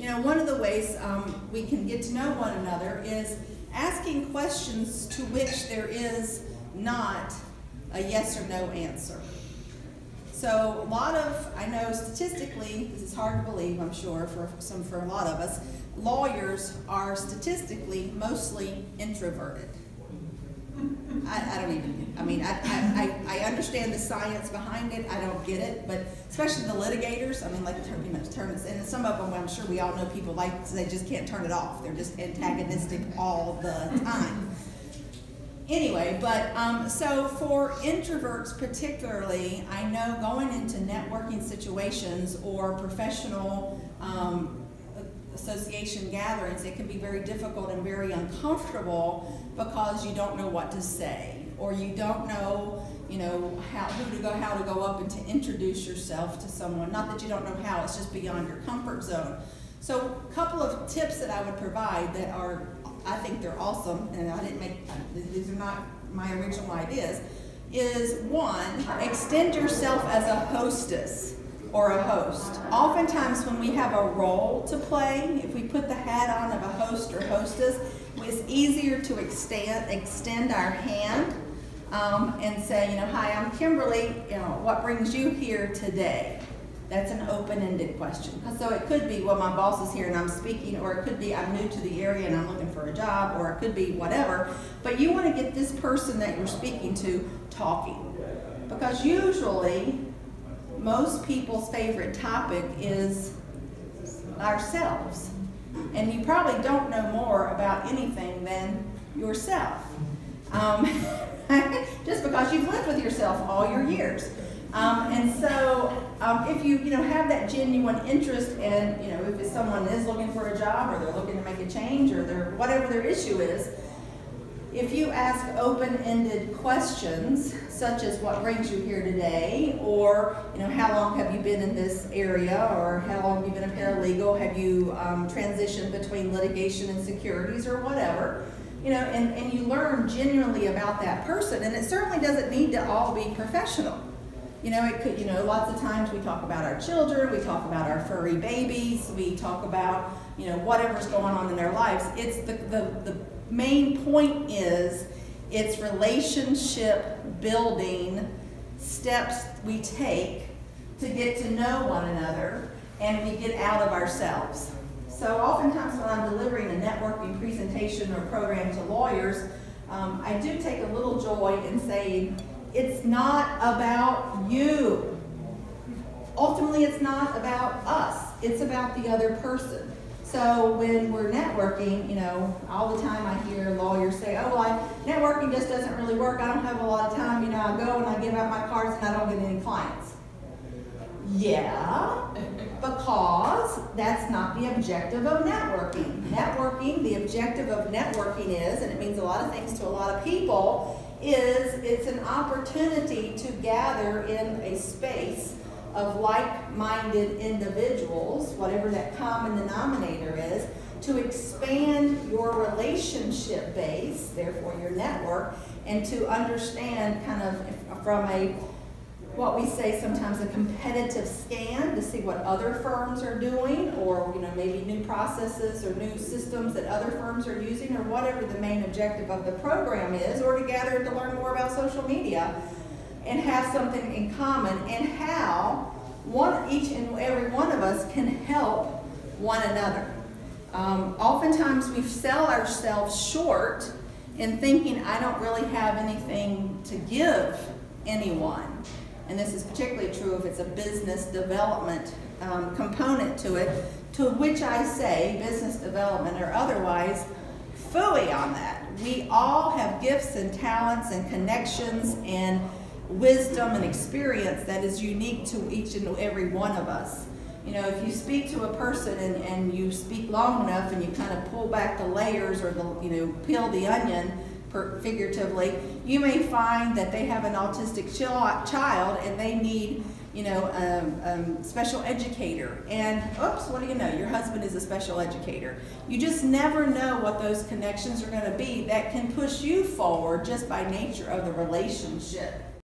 You know, one of the ways we can get to know one another is asking questions to which there is not a yes or no answer. So a lot of, I know statistically, this is hard to believe, I'm sure, for a lot of us, lawyers are statistically mostly introverted. I don't even, I mean, I understand the science behind it, I don't get it, but especially the litigators, I mean, like, you know, and some of them, I'm sure we all know people like, they just can't turn it off, they're just antagonistic all the time. Anyway, but so for introverts particularly, I know going into networking situations or professional association gatherings, it can be very difficult and very uncomfortable because you don't know what to say, or you don't know, you know, how to go up and to introduce yourself to someone. Not that you don't know how, it's just beyond your comfort zone. So a couple of tips that I would provide that are, I think they're awesome, and I didn't make, these are not my original ideas, is one, extend yourself as a hostess or a host. Oftentimes when we have a role to play, if we put the hat on of a host or hostess, it's easier to extend our hand and say, you know, hi, I'm Kimberly, you know, what brings you here today? That's an open-ended question. So it could be, well, my boss is here and I'm speaking, or it could be I'm new to the area and I'm looking for a job, or it could be whatever. But you want to get this person that you're speaking to talking. Because usually, most people's favorite topic is ourselves. And you probably don't know more about anything than yourself. Just because you've lived with yourself all your years. And so if you have that genuine interest, and if it's someone is looking for a job, or they're looking to make a change, or they're, whatever their issue is, if you ask open-ended questions such as what brings you here today, or how long have you been in this area, or how long have you been a paralegal, have you transitioned between litigation and securities, or whatever. And you learn genuinely about that person, and it certainly doesn't need to all be professional. It could, lots of times we talk about our children, we talk about our furry babies, we talk about, whatever's going on in their lives. It's the main point is it's relationship building steps we take to get to know one another, and we get out of ourselves. So oftentimes when I'm delivering a networking presentation or program to lawyers, I do take a little joy in saying, it's not about you. Ultimately, it's not about us. It's about the other person. So when we're networking, all the time I hear lawyers say, oh, well, networking just doesn't really work. I don't have a lot of time. I go and I give out my cards and I don't get any clients. Yeah, because that's not the objective of networking. Networking, the objective of networking is, and it means a lot of things to a lot of people, is it's an opportunity to gather in a space of like-minded individuals, whatever that common denominator is, to expand your relationship base, therefore your network, and to understand kind of from a, what we say sometimes, a competitive scan to see what other firms are doing, or maybe new processes or new systems that other firms are using, or whatever the main objective of the program is, or to gather to learn more about social media and have something in common, and how each and every one of us can help one another. Oftentimes we sell ourselves short in thinking, I don't really have anything to give anyone. And this is particularly true if it's a business development component to it, to which I say, business development or otherwise, phooey on that. We all have gifts and talents and connections and wisdom and experience that is unique to each and every one of us. If you speak to a person and you speak long enough and you kind of pull back the layers, or peel the onion, figuratively, you may find that they have an autistic child and they need, a special educator. And, oops, what do you know? Your husband is a special educator. You just never know what those connections are going to be that can push you forward just by nature of the relationship.